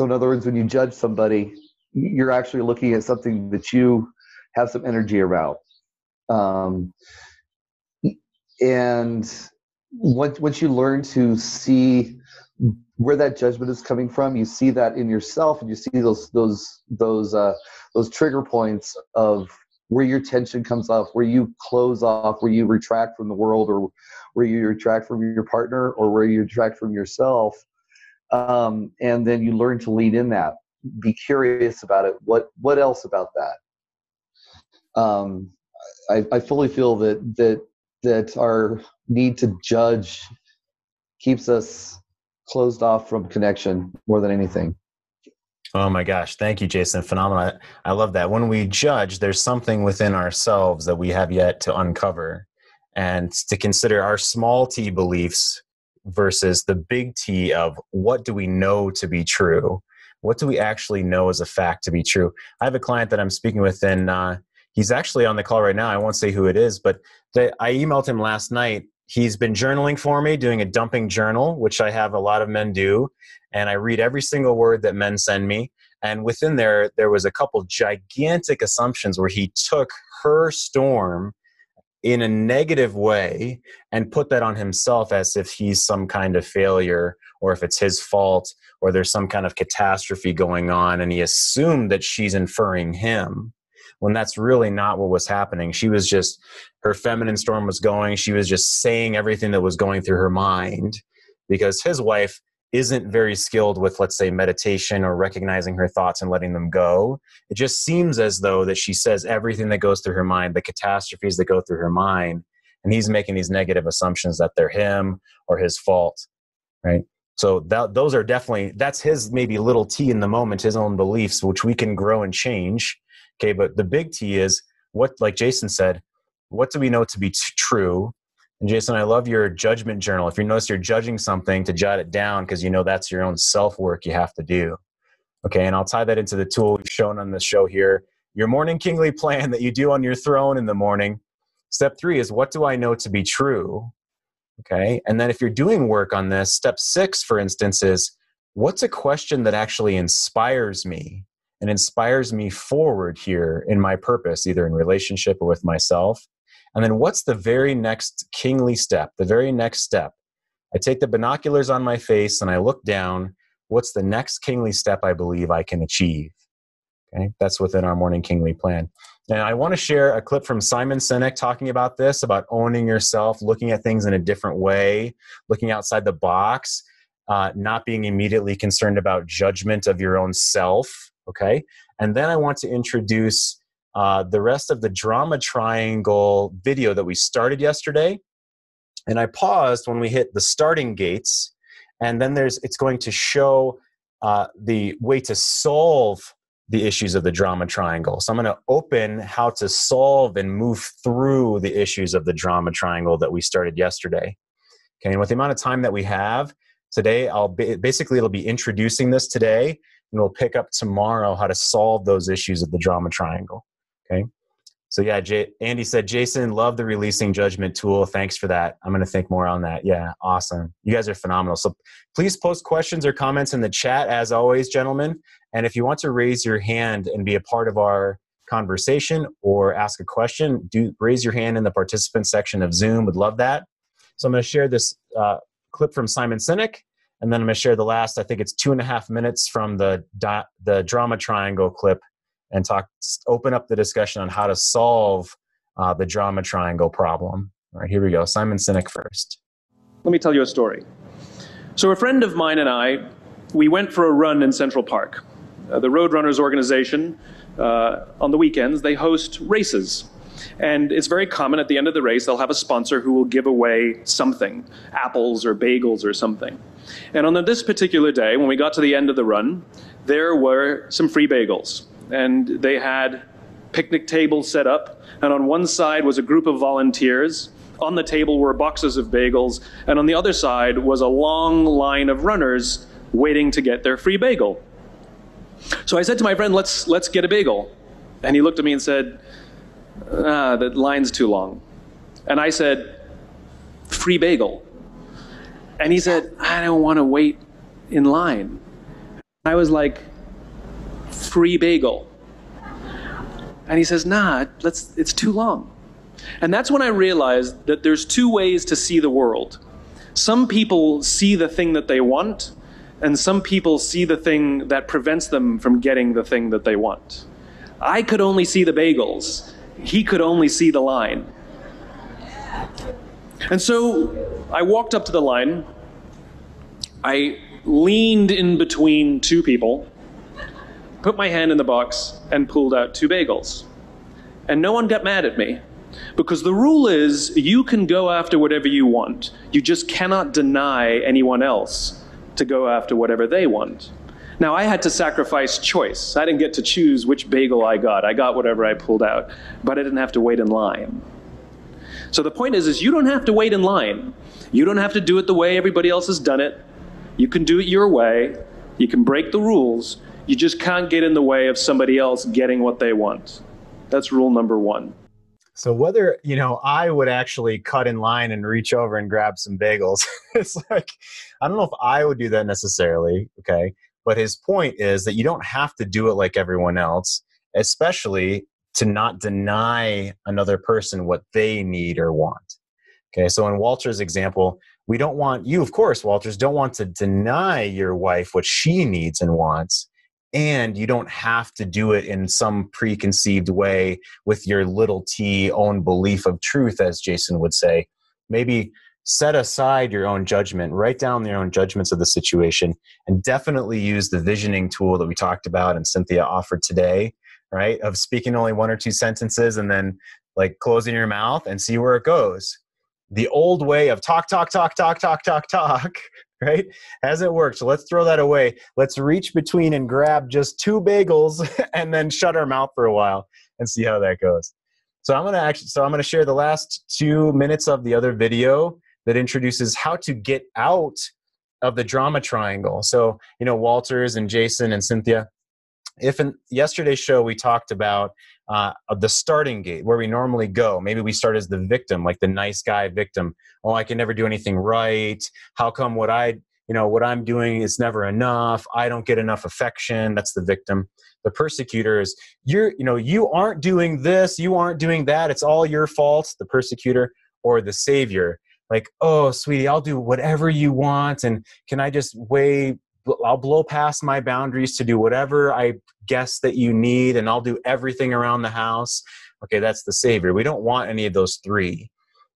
in other words, when you judge somebody, you're actually looking at something that you have some energy around. And once you learn to see where that judgment is coming from, you see that in yourself, and you see those trigger points of where your tension comes off, where you close off, where you retract from the world, or where you retract from your partner, or where you retract from yourself. And then you learn to lead in that. Be curious about it. What else about that? I fully feel that our need to judge keeps us closed off from connection more than anything. Oh my gosh. Thank you, Jason. Phenomenal. I love that. When we judge, there's something within ourselves that we have yet to uncover, and to consider our small T beliefs versus the big T of what do we know to be true? What do we actually know as a fact to be true? I have a client that I'm speaking with, and he's actually on the call right now. I won't say who it is, but I emailed him last night. He's been journaling for me, doing a dumping journal, which I have a lot of men do. And I read every single word that men send me. And within there was a couple gigantic assumptions where he took her storm in a negative way and put that on himself, as if he's some kind of failure, or if it's his fault, or there's some kind of catastrophe going on. And he assumed that she's inferring him, when that's really not what was happening. She was just, her feminine storm was going. She was just saying everything that was going through her mind, because his wife isn't very skilled with, let's say, meditation or recognizing her thoughts and letting them go. It just seems as though that she says everything that goes through her mind, the catastrophes that go through her mind, and he's making these negative assumptions that they're him or his fault, right? So those are definitely, that's his maybe little T in the moment, his own beliefs, which we can grow and change. Okay, but the big T is what, like Jason said, what do we know to be true? And Jason, I love your judgment journal. If you notice you're judging something, to jot it down, because you know that's your own self-work you have to do. Okay, and I'll tie that into the tool we've shown on the show here. Your morning kingly plan that you do on your throne in the morning. Step 3 is, what do I know to be true? Okay, and then if you're doing work on this, step 6, for instance, is, what's a question that actually inspires me? And inspires me forward here in my purpose, either in relationship or with myself. And then what's the very next kingly step? The very next step, I take the binoculars on my face and I look down. What's the next kingly step I believe I can achieve? Okay, that's within our morning kingly plan. And I want to share a clip from Simon Sinek talking about this, about owning yourself, looking at things in a different way, looking outside the box, not being immediately concerned about judgment of your own self. Okay, and then I want to introduce the rest of the drama triangle video that we started yesterday. And I paused when we hit the starting gates, and then it's going to show the way to solve the issues of the drama triangle. So I'm going to open how to solve and move through the issues of the drama triangle that we started yesterday. Okay, and with the amount of time that we have today, it'll be introducing this today. And we'll pick up tomorrow how to solve those issues of the drama triangle. Okay. So yeah, Andy said, Jason, love the releasing judgment tool. Thanks for that. I'm going to think more on that. Yeah. Awesome. You guys are phenomenal. So please post questions or comments in the chat as always, gentlemen. And if you want to raise your hand and be a part of our conversation or ask a question, do raise your hand in the participant section of Zoom. Would love that. So I'm going to share this clip from Simon Sinek. And then I'm going to share the last, I think it's 2.5 minutes from the drama triangle clip, and open up the discussion on how to solve the drama triangle problem. All right, here we go. Simon Sinek first. Let me tell you a story. So a friend of mine and I, we went for a run in Central Park. The Roadrunners organization, on the weekends, they host races. And it's very common at the end of the race, they'll have a sponsor who will give away something, apples or bagels or something. And on this particular day, when we got to the end of the run, there were some free bagels. And they had picnic tables set up, and on one side was a group of volunteers. On the table were boxes of bagels, and on the other side was a long line of runners waiting to get their free bagel. So I said to my friend, let's get a bagel. And he looked at me and said, the line's too long. And I said, free bagel. And he said, I don't want to wait in line. I was like, free bagel. And he says, nah, it's too long. And that's when I realized that there's two ways to see the world. Some people see the thing that they want, and some people see the thing that prevents them from getting the thing that they want. I could only see the bagels. He could only see the line. And so I walked up to the line. I leaned in between two people, put my hand in the box, and pulled out two bagels. and no one got mad at me. Because the rule is, you can go after whatever you want. You just cannot deny anyone else to go after whatever they want. Now, I had to sacrifice choice. I didn't get to choose which bagel I got. I got whatever I pulled out, but I didn't have to wait in line. So the point is you don't have to wait in line. You don't have to do it the way everybody else has done it. You can do it your way. You can break the rules. You just can't get in the way of somebody else getting what they want. That's rule number one. So whether, you know, I would actually cut in line and reach over and grab some bagels. It's like, I don't know if I would do that necessarily, okay? But his point is that you don't have to do it like everyone else, especially to not deny another person what they need or want. Okay, so in Walter's example, we don't want you, of course, Walters, don't want to deny your wife what she needs and wants, and you don't have to do it in some preconceived way with your little t own belief of truth, as Jason would say. Maybe set aside your own judgment, write down your own judgments of the situation, and definitely use the visioning tool that we talked about and Cynthia offered today, right? Of speaking only one or two sentences and then like closing your mouth and see where it goes. The old way of talk, right? Hasn't worked. So let's throw that away. Let's reach between and grab just two bagels and then shut our mouth for a while and see how that goes. So I'm going to share the last 2 minutes of the other video that introduces how to get out of the drama triangle. So, you know, Walters and Jason and Cynthia, if in yesterday's show we talked about the starting gate, where we normally go. Maybe we start as the victim, like the nice guy victim. Oh, I can never do anything right. How come what I'm doing is never enough? I don't get enough affection. That's the victim. The persecutor is, you aren't doing this, you aren't doing that. It's all your fault, the persecutor. Or the savior. Like, oh, sweetie, I'll do whatever you want. And can I just I'll blow past my boundaries to do whatever I guess that you need, and I'll do everything around the house. Okay, that's the savior. We don't want any of those three.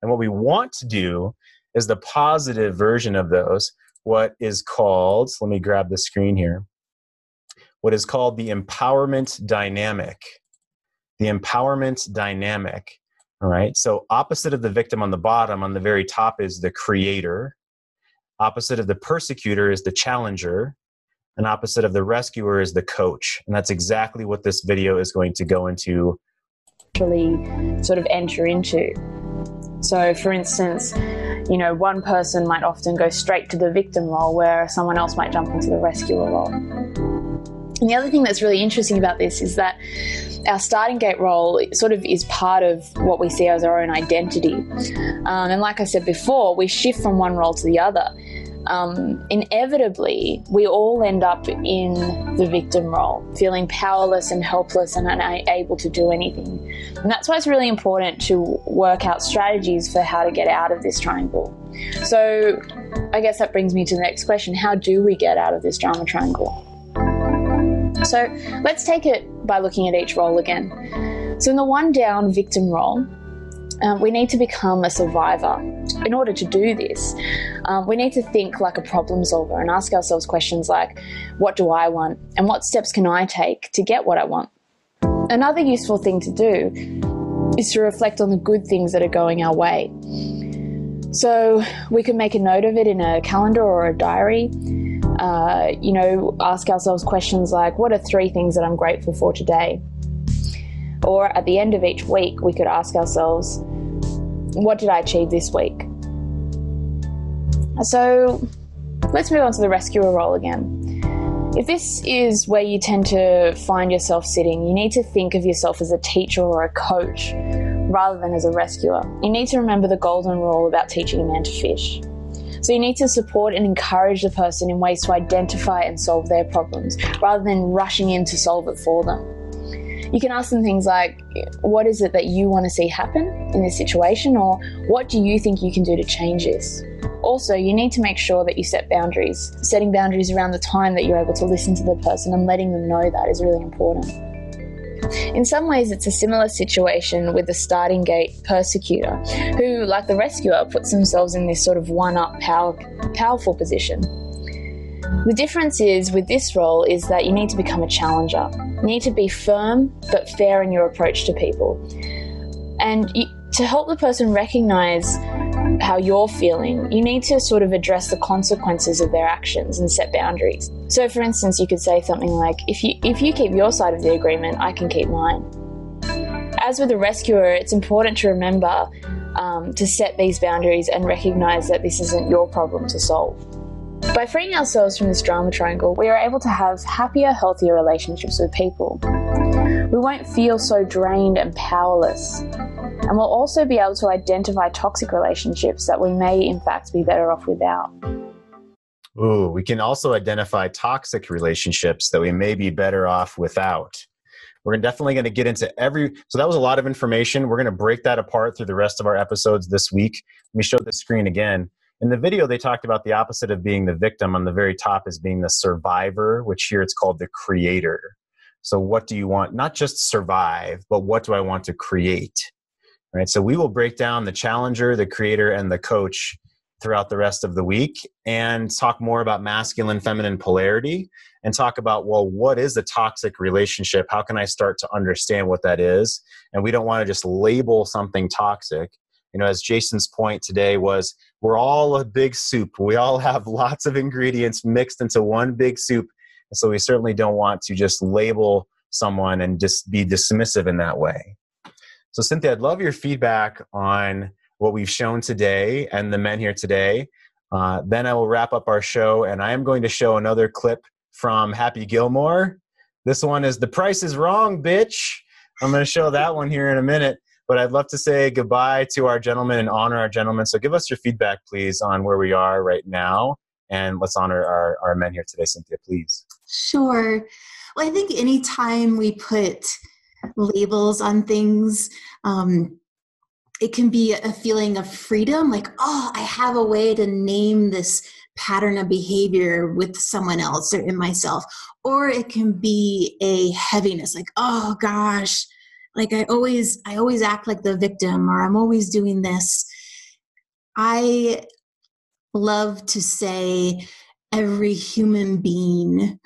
And what we want to do is the positive version of those, what is called, let me grab the screen here, what is called the empowerment dynamic. The empowerment dynamic, all right? So opposite of the victim on the bottom, on the very top is the creator. Opposite of the persecutor is the challenger, and opposite of the rescuer is the coach. And that's exactly what this video is going to go into. Actually sort of enter into. So for instance, you know, one person might often go straight to the victim role, where someone else might jump into the rescuer role. And the other thing that's really interesting about this is that our starting gate role sort of is part of what we see as our own identity. And like I said before, we shift from one role to the other. Inevitably, we all end up in the victim role, feeling powerless and helpless and unable to do anything. And that's why it's really important to work out strategies for how to get out of this triangle. So I guess that brings me to the next question. How do we get out of this drama triangle? So let's take it by looking at each role again. So in the one down victim role, we need to become a survivor. In order to do this, we need to think like a problem solver and ask ourselves questions like, what do I want? And what steps can I take to get what I want? Another useful thing to do is to reflect on the good things that are going our way. So we can make a note of it in a calendar or a diary. Ask ourselves questions like, what are 3 things that I'm grateful for today? Or at the end of each week, we could ask ourselves, what did I achieve this week? So let's move on to the rescuer role again. If this is where you tend to find yourself sitting, you need to think of yourself as a teacher or a coach rather than as a rescuer. You need to remember the golden rule about teaching a man to fish. So you need to support and encourage the person in ways to identify and solve their problems, rather than rushing in to solve it for them. You can ask them things like, what is it that you want to see happen in this situation? Or what do you think you can do to change this? Also, you need to make sure that you set boundaries. Setting boundaries around the time that you're able to listen to the person and letting them know that is really important. In some ways, it's a similar situation with the starting gate persecutor, who, like the rescuer, puts themselves in this sort of one-up powerful position. The difference is with this role is that you need to become a challenger. You need to be firm but fair in your approach to people. And to help the person recognize how you're feeling, you need to sort of address the consequences of their actions and set boundaries. So for instance, you could say something like, if you keep your side of the agreement, I can keep mine. As with a rescuer, it's important to remember to set these boundaries and recognize that this isn't your problem to solve. By freeing ourselves from this drama triangle, we are able to have happier, healthier relationships with people. We won't feel so drained and powerless. And we'll also be able to identify toxic relationships that we may, in fact, be better off without. Ooh, we can also identify toxic relationships that we may be better off without. We're definitely going to get into so that was a lot of information. We're going to break that apart through the rest of our episodes this week. Let me show this screen again. In the video, they talked about the opposite of being the victim. On the very top is being the survivor, which here it's called the creator. So what do you want? Not just survive, but what do I want to create? All right, so we will break down the challenger, the creator, and the coach throughout the rest of the week and talk more about masculine, feminine polarity and talk about, well, what is a toxic relationship? How can I start to understand what that is? And we don't want to just label something toxic. You know, as Jason's point today was, we're all a big soup. We all have lots of ingredients mixed into one big soup. And so we certainly don't want to just label someone and just be dismissive in that way. So Cynthia, I'd love your feedback on what we've shown today and the men here today. Then I will wrap up our show, and I am going to show another clip from Happy Gilmore. This one is The Price is Wrong, Bitch. I'm going to show that one here in a minute, but I'd love to say goodbye to our gentlemen and honor our gentlemen. So give us your feedback, please, on where we are right now, and let's honor our men here today, Cynthia, please. Sure. Well, I think any time we put labels on things, it can be a feeling of freedom, like, oh, I have a way to name this pattern of behavior with someone else or in myself. Or it can be a heaviness, like, oh gosh, like I always act like the victim, or I'm always doing this. I love to say every human being,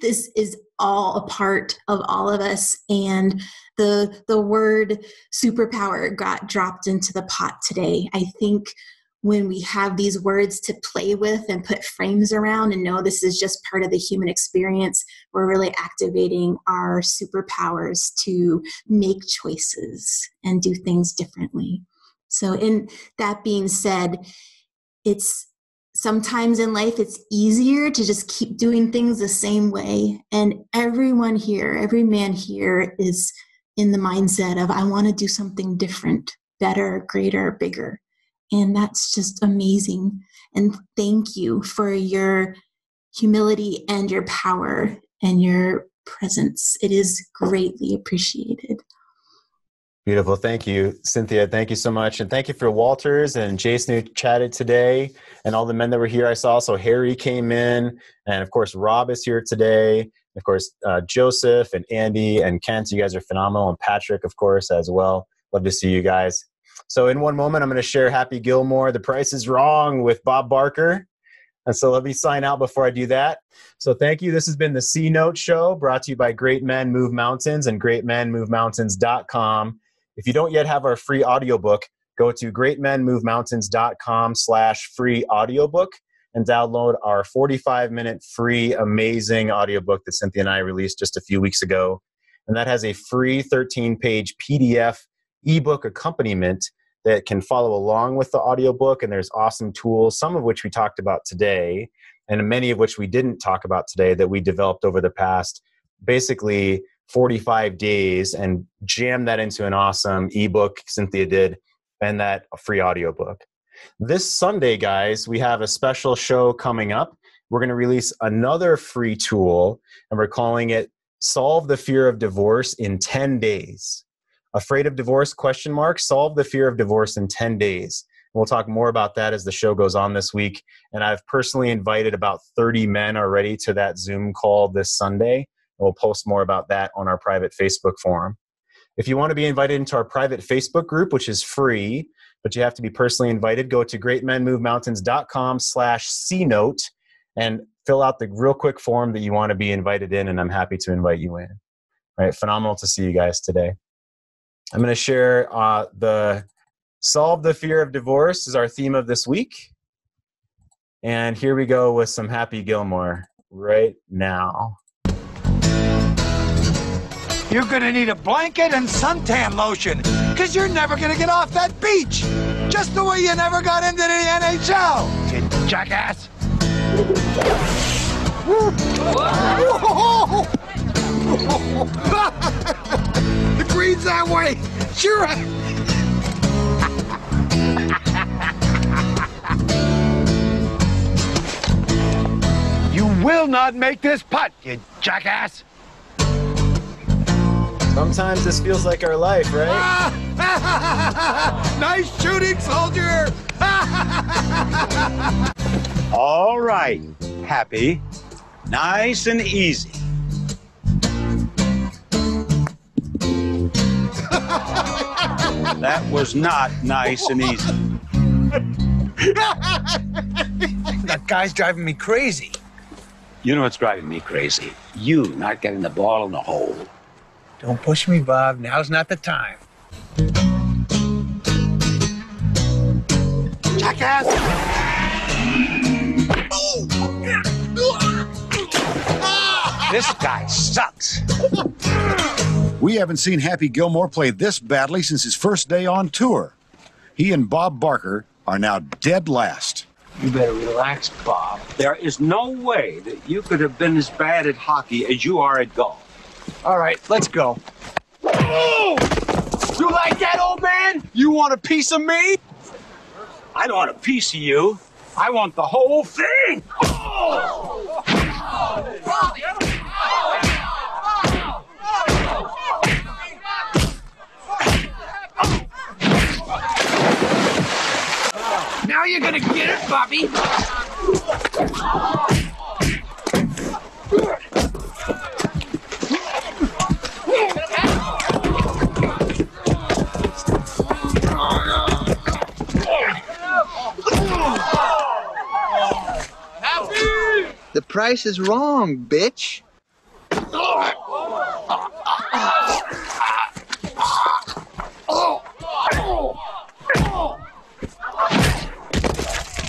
this is all a part of all of us, and the word superpower got dropped into the pot today. I think when we have these words to play with and put frames around and know this is just part of the human experience, we're really activating our superpowers to make choices and do things differently. So in that being said, sometimes in life, it's easier to just keep doing things the same way. And everyone here, every man here is in the mindset of, I want to do something different, better, greater, bigger. And that's just amazing. And thank you for your humility and your power and your presence. It is greatly appreciated. Beautiful. Thank you, Cynthia. Thank you so much. And thank you for Walters and Jason who chatted today and all the men that were here. I saw also Harry came in, and of course, Rob is here today. Of course, Joseph and Andy and Kent, you guys are phenomenal. And Patrick, of course, as well. Love to see you guys. So in one moment, I'm going to share Happy Gilmore, The Price is Wrong with Bob Barker. And so let me sign out before I do that. So thank you. This has been the C Note Show, brought to you by Great Men Move Mountains and greatmenmovemountains.com. If you don't yet have our free audiobook, go to greatmenmovemountains.com/free audiobook and download our 45-minute free amazing audiobook that Cynthia and I released just a few weeks ago. And that has a free 13-page PDF ebook accompaniment that can follow along with the audiobook. And there's awesome tools, some of which we talked about today and many of which we didn't talk about today that we developed over the past basically 45 days and jam that into an awesome ebook Cynthia did and that free audiobook. This Sunday, guys, we have a special show coming up. We're going to release another free tool, and we're calling it Solve the Fear of Divorce in 10 Days. Afraid of Divorce? Solve the Fear of Divorce in 10 Days. We'll talk more about that as the show goes on this week. And I've personally invited about 30 men already to that Zoom call this Sunday. We'll post more about that on our private Facebook forum. If you want to be invited into our private Facebook group, which is free, but you have to be personally invited, go to greatmenmovemountains.com/cnote and fill out the real quick form that you want to be invited in, and I'm happy to invite you in. All right, phenomenal to see you guys today. I'm going to share the Solve the Fear of Divorce is our theme of this week. And here we go with some Happy Gilmore right now. You're going to need a blanket and suntan lotion because you're never going to get off that beach. Just the way you never got into the NHL. You jackass. The green's that way. Sure. You will not make this putt, you jackass. Sometimes this feels like our life, right? Nice shooting, soldier. All right, Happy. Nice and easy. That was not nice and easy. That guy's driving me crazy. You know what's driving me crazy? You not getting the ball in the hole. Don't push me, Bob. Now's not the time. Jackass! This guy sucks. We haven't seen Happy Gilmore play this badly since his first day on tour. He and Bob Barker are now dead last. You better relax, Bob. There is no way that you could have been as bad at hockey as you are at golf. All right, let's go. Oh! You like that, old man? You want a piece of me? I don't want a piece of you. I want the whole thing. Oh! Now you're gonna get it, Bobby. The price is wrong, bitch.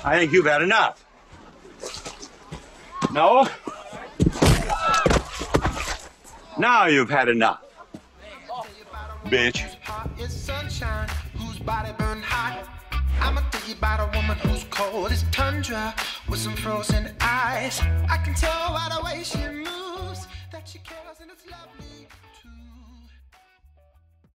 I think you've had enough. No? Now you've had enough, bitch. I'ma tell you about a woman who's cold as tundra with some frozen eyes. I can tell by the way she moves that she cares and it's lovely.